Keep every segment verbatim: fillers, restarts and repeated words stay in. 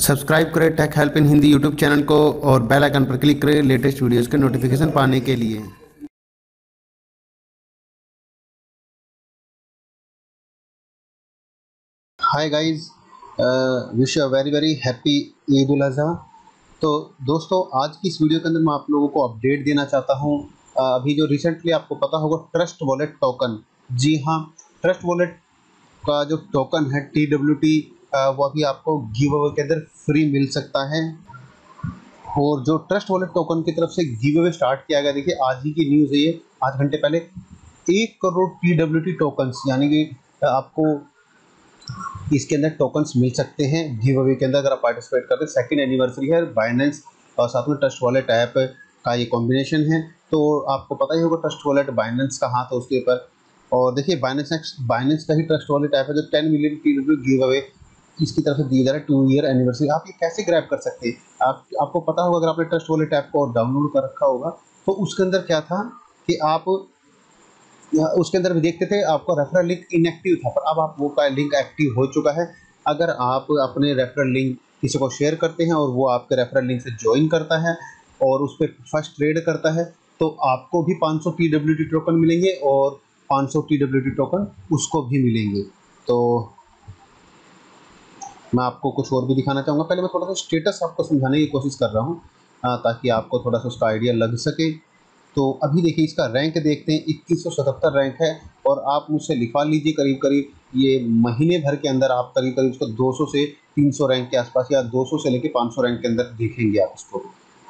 Subscribe करें tech help in Hindi YouTube channel को और बेल आइकन पर क्लिक करें लेटेस्ट वीडियोस के नोटिफिकेशन पाने के लिए। Hi guys, wish you a very very happy Eid ul Adha. तो दोस्तों, आज की इस वीडियो के अंदर मैं आप लोगों को अपडेट देना चाहता हूं। अभी जो रिसेंटली आपको पता होगा ट्रस्ट वॉलेट टोकन, जी हाँ, ट्रस्ट वॉलेट का जो टोकन है टी डब्ल्यू टी वो अभी आपको गिव अवे के अंदर फ्री मिल सकता है। और जो ट्रस्ट वॉलेट टोकन की तरफ से गिव अवे स्टार्ट किया गया, देखिए आज ही की न्यूज़ है ये, आठ घंटे पहले एक crore T W T tokens यानी कि आपको इसके अंदर टोकन्स मिल सकते हैं गिव अवे के अंदर अगर आप पार्टिसिपेट करते हैं। सेकेंड एनिवर्सरी है बाइनेंस और साथ में ट्रस्ट वॉलेट ऐप का ये कॉम्बिनेशन है। तो आपको पता ही होगा ट्रस्ट वॉलेट बाइनेंस का हाथ है उसके ऊपर। और देखिए बाइनेंस नेक्स्ट बाइनेंस का ही ट्रस्ट वॉलेट ऐप है जो ten million T W give away इसकी तरफ से दिए जा रहा है टू ईयर एनिवर्सरी। आप ये कैसे ग्रैब कर सकते हैं? आप आपको पता होगा अगर आपने ट्रस्ट वॉलेट ऐप को डाउनलोड कर रखा होगा तो उसके अंदर क्या था कि आप उसके अंदर भी देखते थे आपका रेफरल लिंक इनएक्टिव था, पर अब आप वो का लिंक एक्टिव हो चुका है। अगर आप अपने रेफरल लिंक किसी को शेयर करते हैं और वो आपके रेफरल लिंक से ज्वाइन करता है और उस पर फर्स्ट ट्रेड करता है तो आपको भी पाँच सौ टी डब्ल्यू टी टोकन मिलेंगे और पाँच सौ टी डब्ल्यू टी टोकन उसको भी मिलेंगे। तो मैं आपको कुछ और भी दिखाना चाहूँगा, पहले मैं थोड़ा सा स्टेटस आपको समझाने की कोशिश कर रहा हूँ ताकि आपको थोड़ा सा उसका आइडिया लग सके। तो अभी देखिए इसका रैंक देखते हैं, इक्कीस सौ सतहत्तर रैंक है और आप मुझसे लिखवा लीजिए करीब करीब ये महीने भर के अंदर आप करीब करीब उसको दो सौ से तीन सौ रैंक के आसपास या दो सौ से लेकर पाँच सौ रैंक के अंदर देखेंगे आप उसको।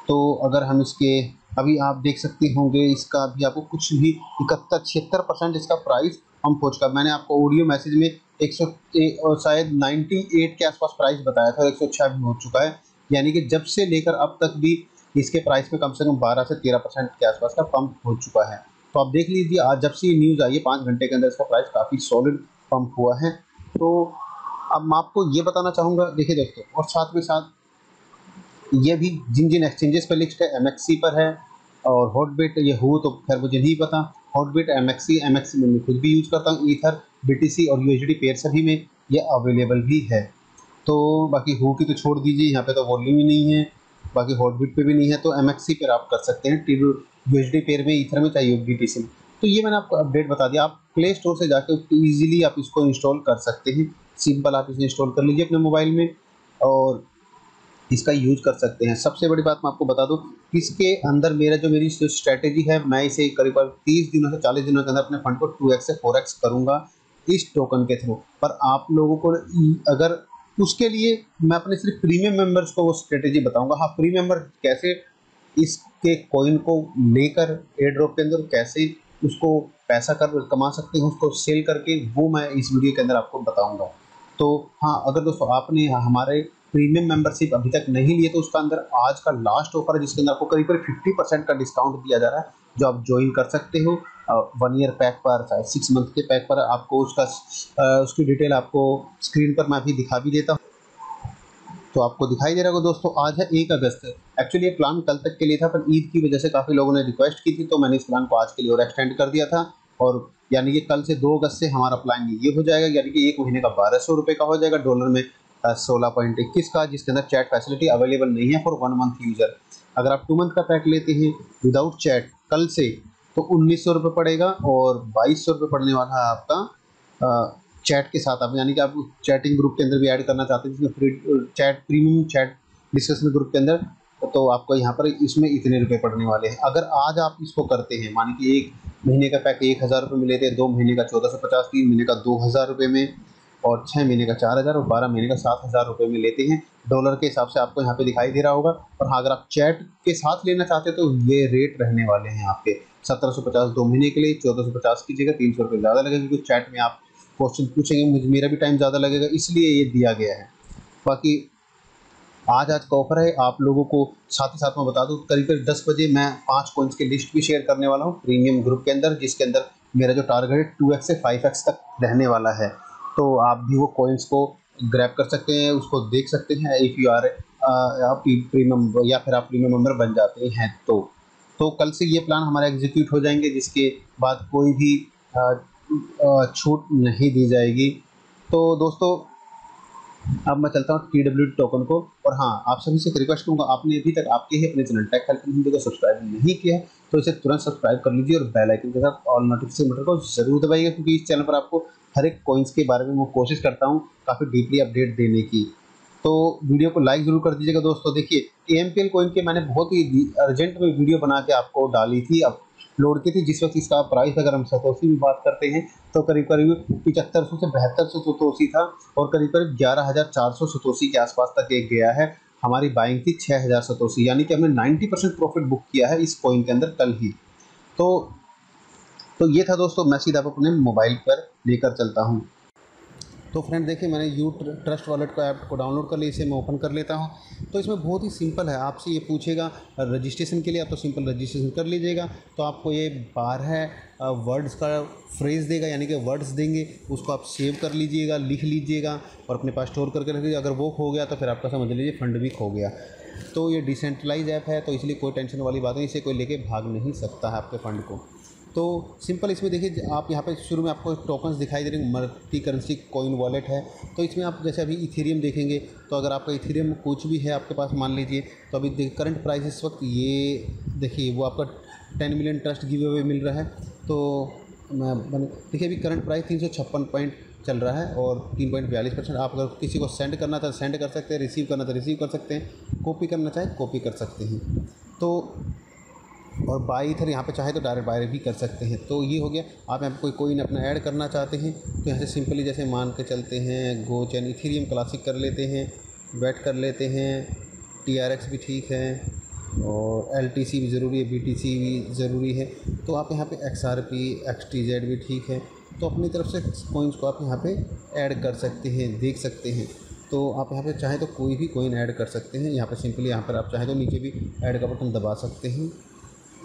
तो अगर हम इसके अभी आप देख सकते होंगे इसका अभी आपको कुछ भी इकहत्तर छिहत्तर परसेंट इसका प्राइस हम पहुँच कर, मैंने आपको ऑडियो मैसेज में एक सौ और शायद अट्ठानवे के आसपास प्राइस बताया था और एक सौ छः भी हो चुका है। यानी कि जब से लेकर अब तक भी इसके प्राइस में कम से कम बारह से तेरह परसेंट के आसपास का पम्प हो चुका है। तो आप देख लीजिए आज जब से ये न्यूज़ आई है पाँच घंटे के अंदर इसका प्राइस काफ़ी सॉलिड पम्प हुआ है। तो अब मैं आपको ये बताना चाहूँगा, देखिए दोस्तों, और साथ में साथ ये भी जिन जिन एक्सचेंजेस पर लिस्ट है, एम एक्स सी पर है और हॉटबिट, ये हो तो खैर मुझे नहीं पता, Hotbit M X C M X C मैं खुद भी यूज़ करता हूँ, ईथर बीटीसी और यूएसडी पेयर सभी में ये अवेलेबल भी है। तो बाकी हू की तो छोड़ दीजिए, यहाँ पे तो वॉल्यूम ही नहीं है, बाकी हॉटबिट पे भी नहीं है, तो एमएक्सी पर आप कर सकते हैं टी यूएसडी पेयर में, ईथर में, चाहे बीटीसी में। तो ये मैंने आपको अपडेट बता दिया, आप प्ले स्टोर से जाके ईजिली आप इसको इंस्टॉल कर सकते हैं, सिंपल आप इसे इंस्टॉल कर लीजिए अपने मोबाइल में और इसका यूज कर सकते हैं। सबसे बड़ी बात मैं आपको बता दूं, इसके अंदर मेरा जो मेरी जो स्ट्रैटेजी है, मैं इसे करीब तीस दिनों से चालीस दिनों के अंदर अपने फंड को टू एक्स से फोर एक्स करूँगा इस टोकन के थ्रू। पर आप लोगों को अगर उसके लिए मैं अपने सिर्फ प्रीमियम मेंबर्स को वो स्ट्रेटेजी बताऊंगा। हाँ, प्रीमियम मेंबर कैसे इसके कॉइन को लेकर एयर ड्रॉप के अंदर कैसे उसको पैसा कर कमा सकते हैं उसको सेल करके, वो मैं इस वीडियो के अंदर आपको बताऊंगा। तो हाँ, अगर दोस्तों आपने हमारे प्रीमियम मेंबरशिप अभी तक नहीं लिए तो उसका अंदर आज का लास्ट ऑफर है जिसके अंदर आपको करीब करीब फिफ्टी परसेंट का डिस्काउंट दिया जा रहा है जो आप ज्वाइन कर सकते हो वन ईयर पैक पर, चाहे सिक्स मंथ के पैक पर। आपको उसका आ, उसकी डिटेल आपको स्क्रीन पर मैं अभी दिखा भी देता हूँ, तो आपको दिखाई दे रहा होगा। दोस्तों आज है एक अगस्त, एक्चुअली ये प्लान कल तक के लिए था पर ईद की वजह से काफ़ी लोगों ने रिक्वेस्ट की थी तो मैंने इस प्लान को आज के लिए और एक्सटेंड कर दिया था। और यानी कि कल से दो अगस्त से हमारा प्लान ये हो जाएगा, यानी कि एक महीने का बारह सौ रुपये का हो जाएगा, डॉलर में सोलह पॉइंट इक्कीस का, जिसके अंदर चैट फैसिलिटी अवेलेबल नहीं है फॉर वन मंथ यूजर। अगर आप टू मंथ का पैक लेते हैं विदाउट चैट कल से तो उन्नीस सौ रुपये पड़ेगा और बाईस सौ रुपये पड़ने वाला है आपका चैट के साथ। आप यानी कि आप चैटिंग ग्रुप के अंदर भी ऐड करना चाहते हैं जिसमें free chat premium chat discussion group के अंदर, तो आपको यहाँ पर इसमें इतने रुपये पड़ने वाले हैं। अगर आज आप इसको करते हैं, मानी कि एक महीने का पैक एक हज़ार रुपये में लेते हैं, दो महीने का चौदह सौ पचास, तीन महीने का दो हज़ार रुपये में और छः महीने का चार हज़ार और बारह महीने का सात हज़ार रुपये में लेते हैं, डॉलर के हिसाब से आपको यहाँ पे दिखाई दे रहा होगा। और हाँ, अगर आप चैट के साथ लेना चाहते हैं तो ये रेट रहने वाले हैं आपके सत्रह सौ पचास दो महीने के लिए, चौदह सौ पचास की जगह तीन सौ रुपये ज़्यादा लगेगा क्योंकि चैट में आप क्वेश्चन पूछेंगे, मुझे मेरा भी टाइम ज़्यादा लगेगा, इसलिए ये दिया गया है। बाकी आज आज का ऑफर है आप लोगों को, साथ ही साथ मैं बता दूँ करीब करीब दस बजे मैं पाँच कॉइन्स की लिस्ट भी शेयर करने वाला हूँ प्रीमियम ग्रुप के अंदर, जिसके अंदर मेरा जो टारगेट है टू एक्स से फाइव एक्स तक रहने वाला है। तो आप भी वो कॉइन्स को ग्रैब कर सकते हैं, उसको देख सकते हैं इफ़ यू आर आप प्रीमियम या फिर आप प्रीमियम मेंबर बन जाते हैं तो तो कल से ये प्लान हमारा एग्जीक्यूट हो जाएंगे, जिसके बाद कोई भी आ, आ, छूट नहीं दी जाएगी। तो दोस्तों अब मैं चलता हूँ टी डब्ल्यू टी टोकन को। और हाँ, आप सभी से एक रिक्वेस्ट करूँगा, आपने अभी तक आपके ही अपने चैनल टेक हेल्प हिंदी को सब्सक्राइब नहीं किया है तो इसे तुरंत सब्सक्राइब कर लीजिए और बेल आइकन के साथ ऑल नोटिफिकेशन बटन को जरूर दबाइएगा, क्योंकि इस चैनल पर आपको हर एक कॉइन्स के बारे में मैं कोशिश करता हूँ काफ़ी डीपली अपडेट देने की। तो वीडियो को लाइक जरूर कर दीजिएगा। दोस्तों देखिए, एम पी एल कोइन के मैंने बहुत ही अर्जेंट में वीडियो बना के आपको डाली थी, अपलोड की थी, जिस वक्त इसका प्राइस अगर हम सतोसी में बात करते हैं तो करीब करीब पिचहत्तर सौ से बहत्तर सौ सतोसी था और करीब करीब ग्यारह हज़ार चार सौ सतोसी के आसपास तक एक गया है। हमारी बाइंग थी छः हज़ार सतोसी, यानी कि हमने नाइन्टी परसेंट प्रॉफिट बुक किया है इस कॉइन के अंदर कल ही। तो तो ये था दोस्तों, मैं सीधा अपने मोबाइल पर लेकर चलता हूँ। तो फ्रेंड देखिए, मैंने यू ट्रस्ट वॉलेट को ऐप को डाउनलोड कर लिया, इसे मैं ओपन कर लेता हूं। तो इसमें बहुत ही सिंपल है, आपसे ये पूछेगा रजिस्ट्रेशन के लिए, आप तो सिंपल रजिस्ट्रेशन कर लीजिएगा। तो आपको ये बार है वर्ड्स का फ्रेज़ देगा, यानी कि वर्ड्स देंगे, उसको आप सेव कर लीजिएगा, लिख लीजिएगा और अपने पास स्टोर करके रख लीजिए। अगर वो खो गया तो फिर आपका समझ लीजिए फंड भी खो गया। तो ये डिसेंट्रलाइज ऐप है, तो इसलिए कोई टेंशन वाली बात नहीं, इसे कोई लेके भाग नहीं सकता है आपके फ़ंड को। तो सिंपल इसमें देखिए, आप यहाँ पे शुरू में आपको टोकन्स दिखाई दे रहे हैं, मल्टी करेंसी कॉइन वॉलेट है। तो इसमें आप जैसे अभी इथेरियम देखेंगे, तो अगर आपका इथेरियम कुछ भी है आपके पास मान लीजिए, तो अभी करंट प्राइस इस वक्त ये देखिए, वो आपका ten million trust give away मिल रहा है। तो देखिए अभी करंट प्राइस तीन सौ छप्पन पॉइंट चल रहा है और तीन पॉइंट बयालीस परसेंट। आप अगर किसी को सेंड करना था सेंड कर सकते हैं, रिसीव करना था रिसीव कर सकते हैं, कॉपी करना चाहे कॉपी कर सकते हैं। तो और बाई इधर यहाँ पे चाहे तो डायरेक्ट बाय भी कर सकते हैं। तो ये हो गया। आप यहाँ पे कोई कोइन अपना ऐड करना चाहते हैं तो यहाँ से सिंपली जैसे मान के चलते हैं गोचन इथेरियम क्लासिक कर लेते हैं, वेट कर लेते हैं, टीआरएक्स भी ठीक है और एलटीसी भी ज़रूरी है, बीटीसी भी ज़रूरी है। तो आप यहाँ पे एक्सआरपी एक्सटीजेड भी ठीक है। तो अपनी तरफ से कोइंस को आप यहाँ पर ऐड कर सकते हैं, देख सकते हैं। तो आप यहाँ पे चाहे तो कोई भी कोइन ऐड कर सकते हैं। यहाँ पर सिंपली यहाँ पर आप चाहे तो नीचे भी ऐड का बटन दबा सकते हैं।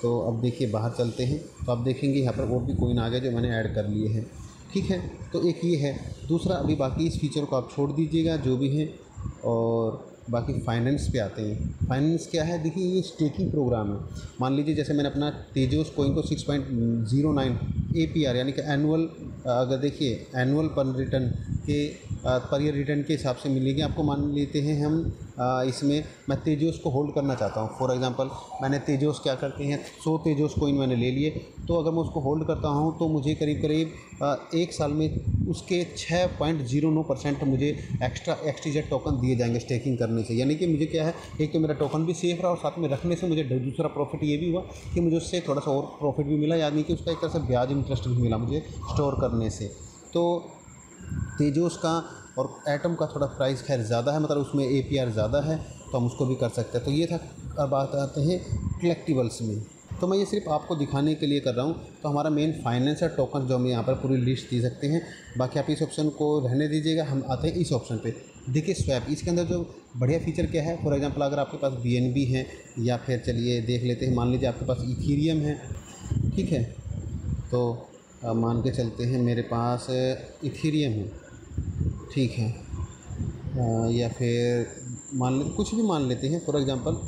तो अब देखिए बाहर चलते हैं, तो आप देखेंगे यहाँ पर और भी कोइन आ गया जो मैंने ऐड कर लिए हैं, ठीक है। तो एक ये है, दूसरा अभी बाकी इस फीचर को आप छोड़ दीजिएगा जो भी है। और बाकी फाइनेंस पे आते हैं। फाइनेंस क्या है, देखिए ये स्टेकिंग प्रोग्राम है। मान लीजिए जैसे मैंने अपना तेजोस कोइन को six point zero nine APR यानी कि एनुअल, अगर देखिए एनुअल पर रिटर्न के पर ईयर रिटर्न के हिसाब से मिलेगी आपको। मान लेते हैं हम इसमें, मैं तेजोस को होल्ड करना चाहता हूँ। फॉर एग्जांपल मैंने तेजोस क्या करते हैं, सौ तेजोस कोइन मैंने ले लिए, तो अगर मैं उसको होल्ड करता हूँ तो मुझे करीब करीब एक साल में उसके छः पॉइंट जीरो नौ परसेंट मुझे एक्स्ट्रा एक्सटीजेड टोकन दिए जाएंगे स्टेकिंग करने से। यानी कि मुझे क्या है, एक तो मेरा टोकन भी सेफ रहा और साथ में रखने से मुझे दूसरा प्रॉफिट ये भी हुआ कि मुझे उससे थोड़ा सा और प्रॉफिट भी मिला, यानी कि उसका एक तरह से ब्याज इंटरेस्ट भी मिला मुझे स्टोर करने से। तो तेजोस का और एटम का थोड़ा प्राइस खैर ज़्यादा है, मतलब उसमें एपीआर ज़्यादा है, तो हम उसको भी कर सकते हैं। तो ये था। अब आते हैं कलेक्टिबल्स में, तो मैं ये सिर्फ आपको दिखाने के लिए कर रहा हूँ। तो हमारा मेन फाइनेंस है टोकन, जो हम यहाँ पर पूरी लिस्ट दे सकते हैं। बाकी आप इस ऑप्शन को रहने दीजिएगा। हम आते हैं इस ऑप्शन पे, देखिए स्वैप। इसके अंदर जो बढ़िया फीचर क्या है, फॉर एग्जांपल अगर आपके पास बीएनबी है या फिर चलिए देख लेते हैं, मान लीजिए आपके पास इथेरियम है, ठीक है। तो मान के चलते हैं मेरे पास इथेरियम है, ठीक है, या फिर मान ले कुछ भी मान लेते हैं। फॉर एग्ज़ाम्पल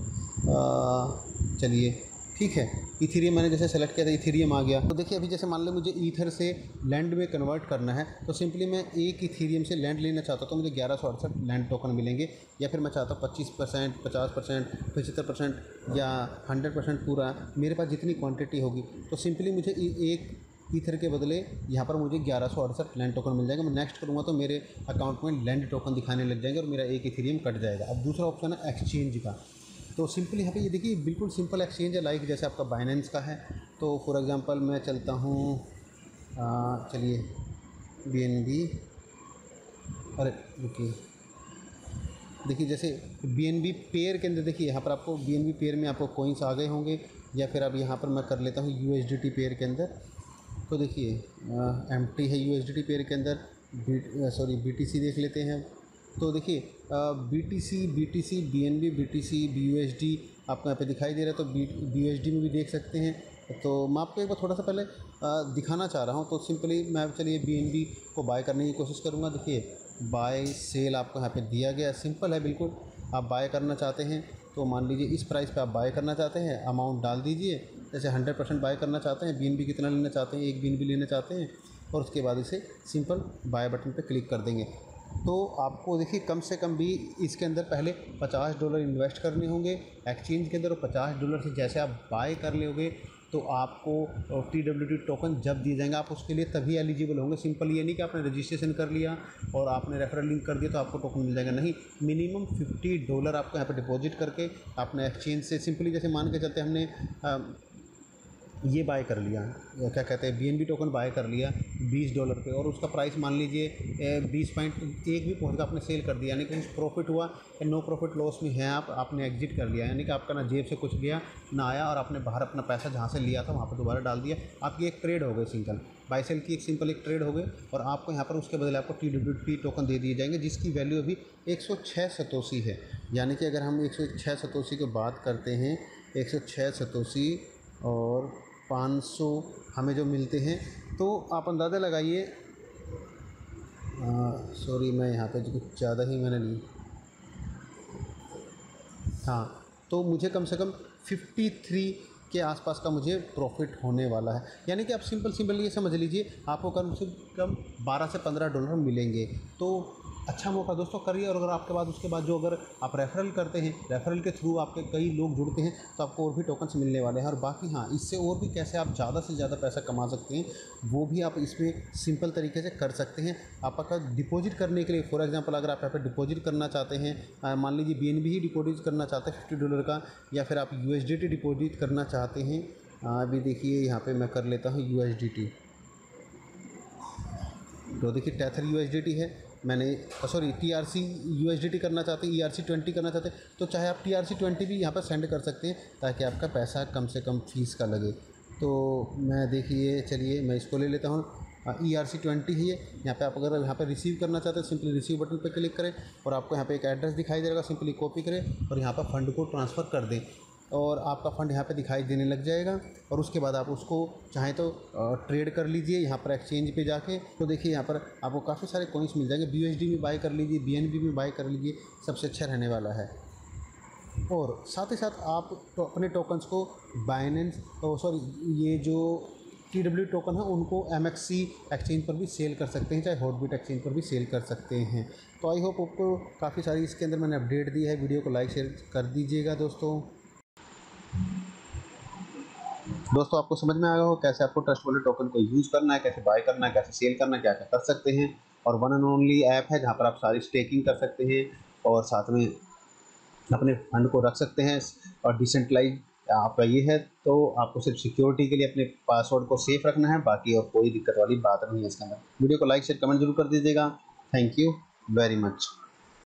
चलिए ठीक है, इथेरियम मैंने जैसे सेलेक्ट किया था, इथेरियम आ गया। तो देखिए अभी जैसे मान लो मुझे ईथर से लैंड में कन्वर्ट करना है, तो सिंपली मैं एक इथेरियम से लैंड लेना चाहता तो मुझे ग्यारह सौ अड़सठ लैंड टोकन मिलेंगे। या फिर मैं चाहता हूँ पच्चीस परसेंट, पचास परसेंट, पचहत्तर परसेंट या हंड्रेड परसेंट, पूरा मेरे पास जितनी क्वांटिटी होगी। तो सिंपली मुझे एक ईथर के बदले यहाँ पर मुझे ग्यारह सौ अड़सठ लैंड टोकन मिल जाएगा। मैं नेक्स्ट करूँगा तो मेरे अकाउंट में लैंड टोकन दिखाने लग जाएंगे और मेरा एक इथेरियम कट जाएगा। अब दूसरा ऑप्शन है एक्सचेंज का। तो सिंपली यहाँ पे ये देखिए बिल्कुल सिंपल एक्सचेंज है, लाइक जैसे आपका बाइनेंस का है। तो फॉर एग्जांपल मैं चलता हूँ, चलिए बीएनबी, अरे रुकिए, देखिए जैसे बीएनबी पेयर के अंदर, देखिए यहाँ पर आपको बीएनबी पेयर में आपको कोइंस आ गए होंगे। या फिर अब यहाँ पर मैं कर लेता हूँ यूएसडीटी पेयर के अंदर। तो देखिए एम्प्टी है यूएसडीटी पेयर के अंदर, सॉरी बीटीसी देख लेते हैं। तो देखिए BTC, BTC, BNB, BTC, BUSD आपको यहाँ पे दिखाई दे रहा है। तो बी बीयूएसडी में भी देख सकते हैं। तो मैं आपको एक बार थोड़ा सा पहले आ, दिखाना चाह रहा हूँ। तो सिंपली मैं चलिए बीएनबी को बाय करने की कोशिश करूँगा। देखिए बाय सेल आपको यहाँ पे दिया गया, सिंपल है बिल्कुल। आप बाय करना चाहते हैं तो मान लीजिए इस प्राइस पर आप बाय करना चाहते हैं, अमाउंट डाल दीजिए। जैसे हंड्रेड परसेंट बाय करना चाहते हैं, बीएनबी कितना लेना चाहते हैं, एक बीएनबी लेना चाहते हैं, और उसके बाद इसे सिंपल बाय बटन पर क्लिक कर देंगे। तो आपको देखिए कम से कम भी इसके अंदर पहले पचास डॉलर इन्वेस्ट करने होंगे एक्सचेंज के अंदर, और पचास डॉलर से जैसे आप बाय कर लोगे तो आपको टी डब्ल्यू टी टोकन जब दिए जाएंगे आप उसके लिए तभी एलिजिबल होंगे। सिंपल ये नहीं कि आपने रजिस्ट्रेशन कर लिया और आपने रेफरल लिंक कर दिया तो आपको टोकन मिल जाएगा, नहीं। मिनिमम पचास डॉलर आपको यहाँ पर डिपॉजिट करके आपने एक्सचेंज से सिंपली जैसे मान के चलते हमने आ, ये बाय कर लिया, क्या कहते हैं बीएनबी टोकन बाय कर लिया बीस डॉलर पे, और उसका प्राइस मान लीजिए बीस पॉइंट एक भी पहुंच कर आपने सेल कर दिया, यानी कि कुछ प्रॉफिट हुआ या नो प्रॉफिट लॉस में है आप, आपने एग्जिट कर लिया, यानी कि आपका ना जेब से कुछ गया ना आया और आपने बाहर अपना पैसा जहाँ से लिया था वहाँ पर दोबारा डाल दिया। आपकी एक ट्रेड हो गई, सिंपल बाय सेल की एक सिंपल एक ट्रेड हो गई, और आपको यहाँ पर उसके बदले आपको टी डब्ल्यू टी टोकन दे दिए जाएंगे जिसकी वैल्यू अभी एक सौ छः सतोसी है। यानी कि अगर हम एक सौ छः सतोसी की बात करते हैं, एक सौ छः सतोसी और पाँच सौ हमें जो मिलते हैं, तो आप अंदाज़ा लगाइए। सॉरी मैं यहाँ पे कुछ ज़्यादा ही मैंने ली, हाँ, तो मुझे कम से कम तिरेपन के आसपास का मुझे प्रॉफिट होने वाला है। यानी कि आप सिंपल सिंपल ये समझ लीजिए आपको कम से कम बारह से पंद्रह डॉलर मिलेंगे। तो अच्छा मौका दोस्तों करिए, और अगर आपके बाद उसके बाद जो अगर आप रेफरल करते हैं, रेफरल के थ्रू आपके कई लोग जुड़ते हैं तो आपको और भी टोकन्स मिलने वाले हैं। और बाकी हाँ, इससे और भी कैसे आप ज़्यादा से ज़्यादा पैसा कमा सकते हैं वो भी आप इसमें सिंपल तरीके से कर सकते हैं। आपका डिपॉजिट करने के लिए फॉर एग्जांपल अगर आप यहाँ पर डिपॉजिट करना चाहते हैं, मान लीजिए बी एन बी ही डिपॉजिट करना चाहते हैं फिफ्टी डॉलर का, या फिर आप U S D T deposit करना चाहते हैं। अभी देखिए यहाँ पर मैं कर लेता हूँ यू एस डी टी, तो देखिए Tether U S D T है, मैंने sorry T R C U S D T करना चाहते हैं, ई आर सी ट्वेंटी करना चाहते हैं, तो चाहे आप टी आर सी ट्वेंटी भी यहाँ पर सेंड कर सकते हैं ताकि आपका पैसा कम से कम फीस का लगे। तो मैं देखिए चलिए मैं इसको ले लेता हूँ, ई आर सी ट्वेंटी ही है। यहाँ पे आप अगर यहाँ पे रिसीव करना चाहते हैं सिंपली रिसीव बटन पे क्लिक करें और आपको यहाँ पे एक एड्रेस दिखाई देगा, सिंपली कॉपी करें और यहाँ पर फंड को ट्रांसफ़र कर दें और आपका फ़ंड यहाँ पे दिखाई देने लग जाएगा। और उसके बाद आप उसको चाहे तो ट्रेड कर लीजिए यहाँ पर एक्सचेंज पे जाके, तो देखिए यहाँ पर आपको काफ़ी सारे कॉइन्स मिल जाएंगे। बी एस डी में बाय कर लीजिए, बी एन बी में बाय कर लीजिए, सबसे अच्छा रहने वाला है। और साथ ही साथ आप तो अपने टोकन्स को बाइनेंस तो सॉरी ये जो टी डब्ल्यू टोकन है उनको एम एक्स सी एक्सचेंज पर भी सेल कर सकते हैं, चाहे हॉटबिट एक्सचेंज पर भी सेल कर सकते हैं। तो आई होप आपको काफ़ी सारी इसके अंदर मैंने अपडेट दी है। वीडियो को लाइक शेयर कर दीजिएगा दोस्तों। दोस्तों आपको समझ में आया हो कैसे आपको ट्रस्ट वॉलेट टोकन को यूज़ करना है, कैसे बाय करना है, कैसे सेल करना है, क्या क्या कर सकते हैं। और वन एंड ओनली ऐप है जहां पर आप सारी स्टेकिंग कर सकते हैं और साथ में अपने फंड को रख सकते हैं। और डिसेंट्रलाइज आपका ये है, तो आपको सिर्फ सिक्योरिटी के लिए अपने पासवर्ड को सेफ रखना है, बाकी और कोई दिक्कत वाली बात नहीं है इसके अंदर। वीडियो को लाइक शेयर कमेंट जरूर कर दीजिएगा। Thank you very much.